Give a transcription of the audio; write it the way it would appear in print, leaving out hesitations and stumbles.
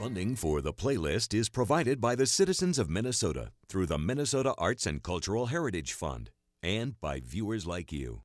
Funding for The Playlist is provided by the citizens of Minnesota through the Minnesota Arts and Cultural Heritage Fund and by viewers like you.